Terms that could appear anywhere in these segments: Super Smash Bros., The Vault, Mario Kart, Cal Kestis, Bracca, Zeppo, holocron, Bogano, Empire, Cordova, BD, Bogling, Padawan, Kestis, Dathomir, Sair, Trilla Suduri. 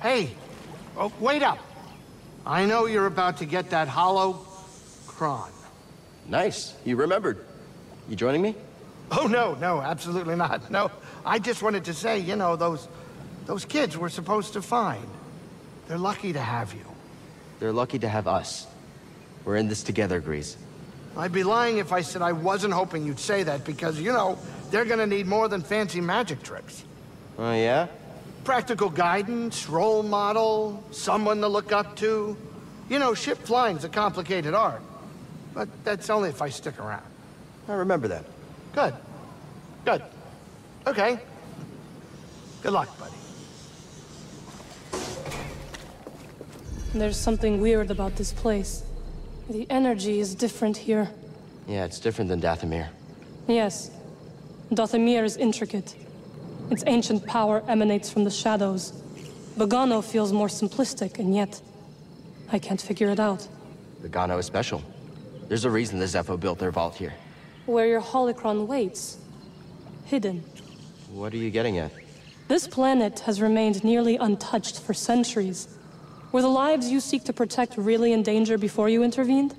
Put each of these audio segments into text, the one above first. Hey, oh, wait up. I know you're about to get that holocron. Nice. You remembered. You joining me? Oh, no, no, absolutely not. No, I just wanted to say, you know, those kids we're supposed to find. They're lucky to have you. They're lucky to have us. We're in this together, Grease. I'd be lying if I said I wasn't hoping you'd say that, because, you know, they're gonna need more than fancy magic tricks. Oh, yeah? Practical guidance, role model, someone to look up to. You know, ship flying's a complicated art. But that's only if I stick around. I remember that. Good. Good. Okay. Good luck, buddy. There's something weird about this place. The energy is different here. Yeah, it's different than Dathomir. Yes. Dathomir is intricate. Its ancient power emanates from the shadows. Bogano feels more simplistic, and yet I can't figure it out. Bogano is special. There's a reason the Zeppo built their vault here. Where your holocron waits. Hidden. What are you getting at? This planet has remained nearly untouched for centuries. Were the lives you seek to protect really in danger before you intervened?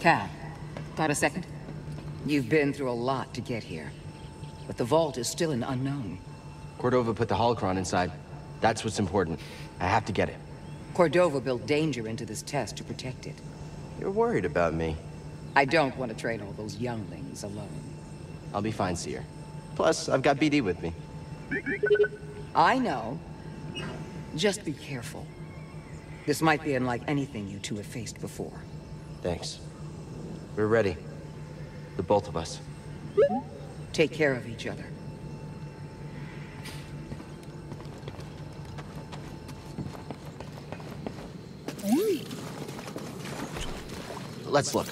Cal, got a second? You've been through a lot to get here. But the vault is still an unknown. Cordova put the holocron inside. That's what's important. I have to get it. Cordova built danger into this test to protect it. You're worried about me. I don't want to train all those younglings alone. I'll be fine, Seer. Plus, I've got BD with me. I know. Just be careful. This might be unlike anything you two have faced before. Thanks. We're ready. The both of us. Take care of each other. Let's look.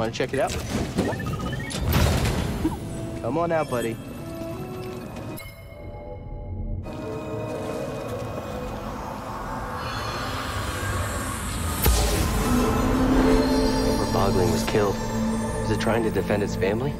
Want to check it out? Come on out, buddy. Where Bogling was killed, is it trying to defend its family?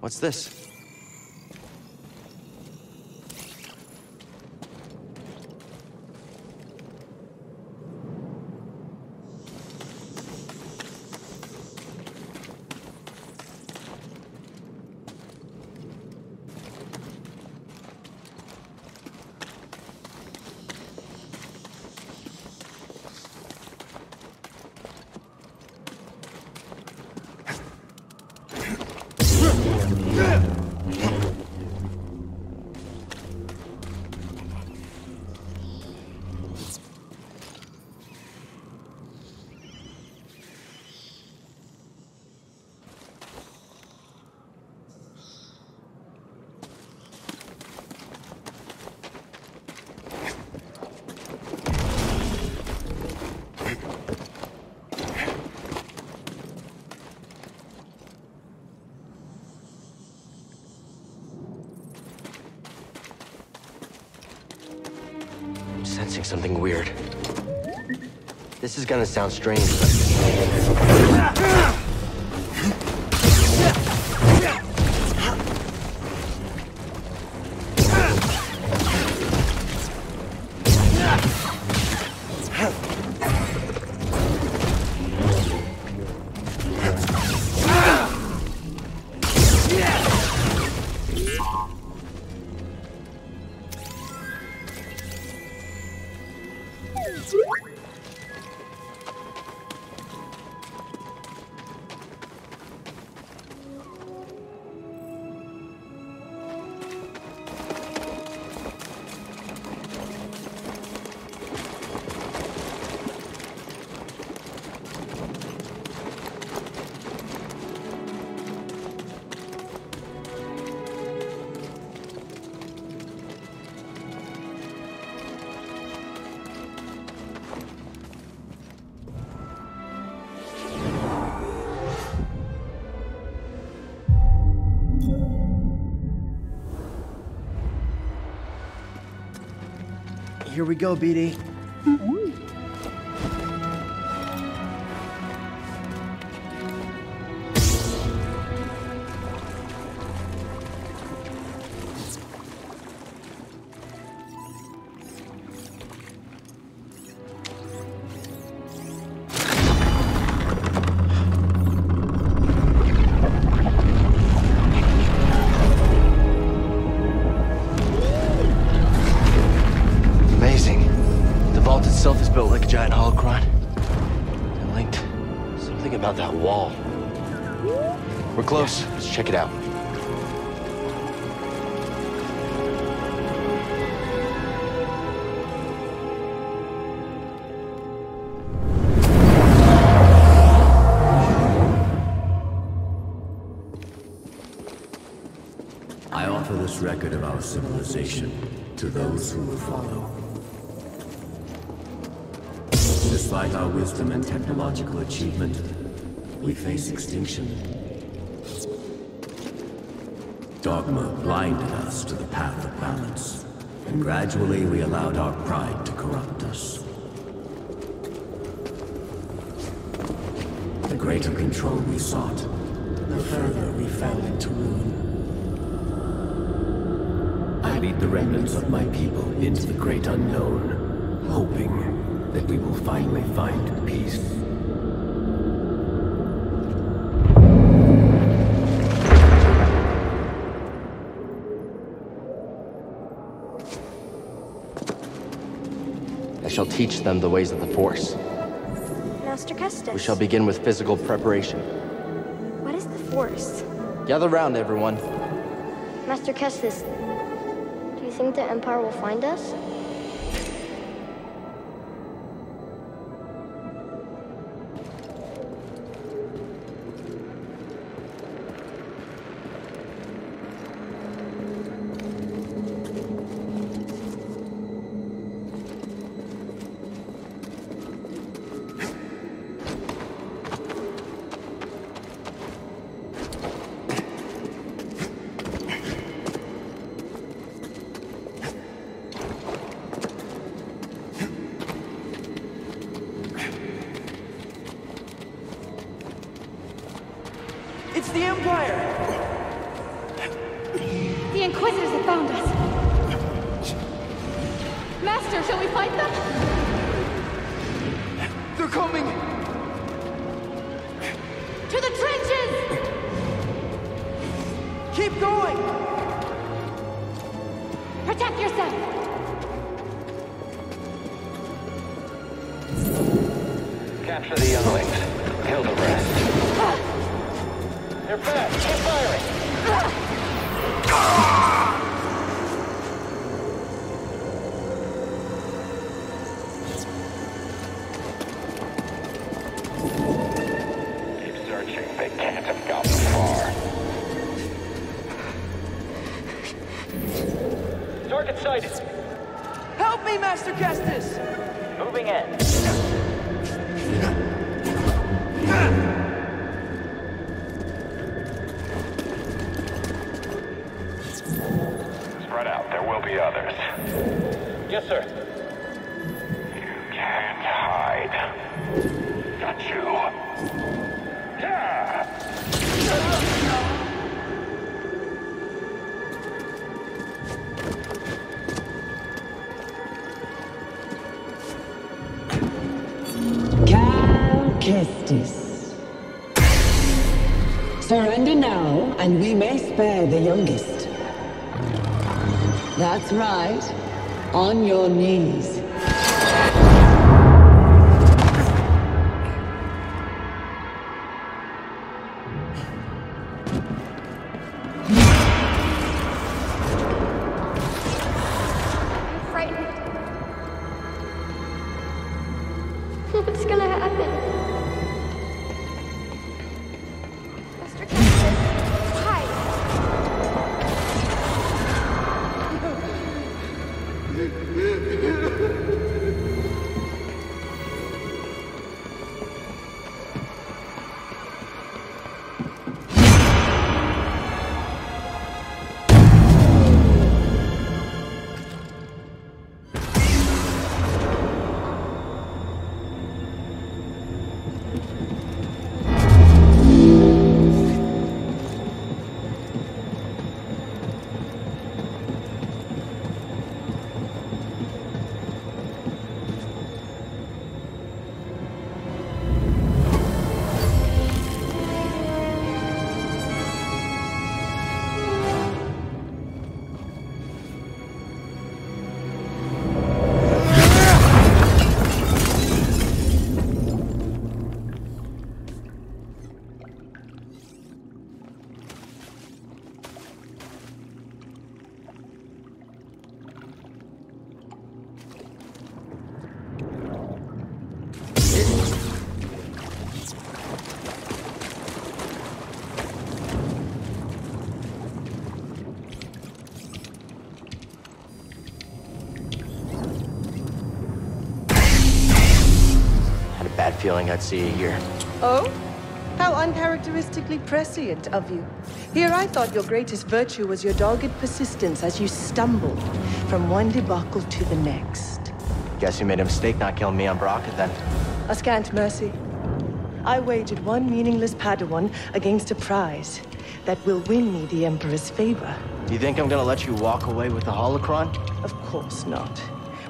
What's this? Something weird. This is gonna sound strange, but... Here we go, BD. Check it out. this record of our civilization to those who will follow. Despite our wisdom and technological achievement, we face extinction. Dogma blinded us to the path of balance, and gradually we allowed our pride to corrupt us. The greater control we sought, the further we fell into ruin. I lead the remnants of my people into the great unknown, hoping that we will finally find peace. I shall teach them the ways of the Force. Master Kestis. We shall begin with physical preparation. What is the Force? Gather round, everyone. Master Kestis, do you think the Empire will find us? Surrender now, and we may spare the youngest. That's right. On your knees. bad feeling I'd see you here. Oh? How uncharacteristically prescient of you. Here I thought your greatest virtue was your dogged persistence as you stumbled from one debacle to the next. Guess you made a mistake not killing me on Bracca then. A scant mercy. I wagered one meaningless Padawan against a prize that will win me the Emperor's favor. Do you think I'm gonna let you walk away with the holocron? Of course not.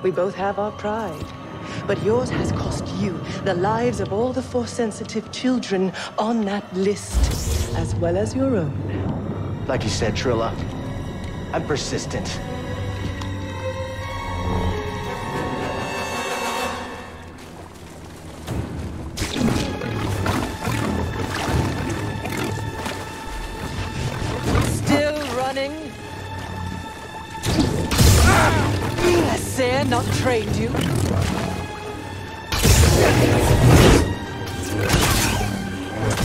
We both have our pride. But yours has cost you the lives of all the Force-sensitive children on that list, as well as your own. Like you said, Trilla, I'm persistent. Still running? Has Sair not trained you?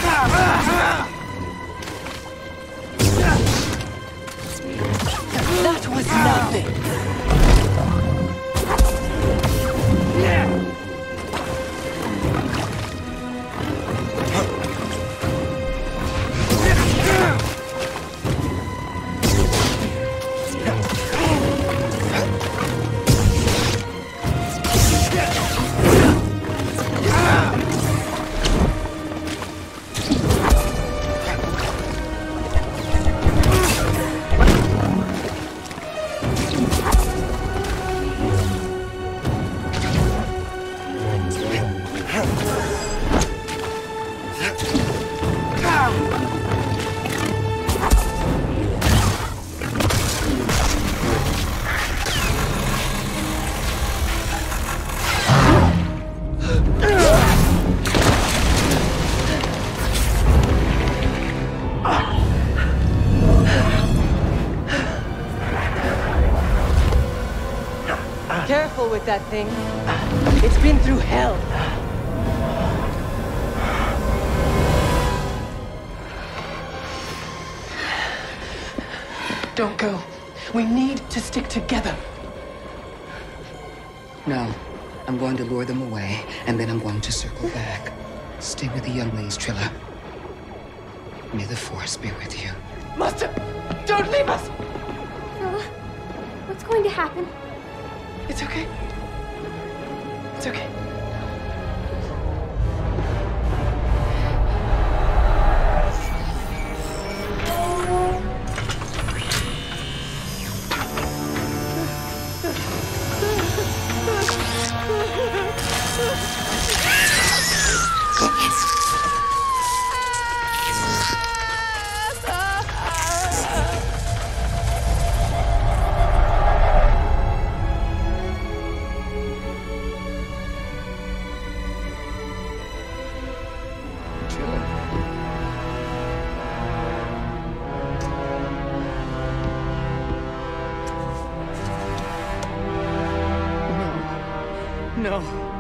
That was nothing. Careful with that thing. It's been through hell. Don't go. We need to stick together. No. I'm going to lure them away, and then I'm going to circle back. Stay with the younglings, Trilla. May the Force be with you. Master! Don't leave us! Trilla, what's going to happen? It's okay. It's okay. No.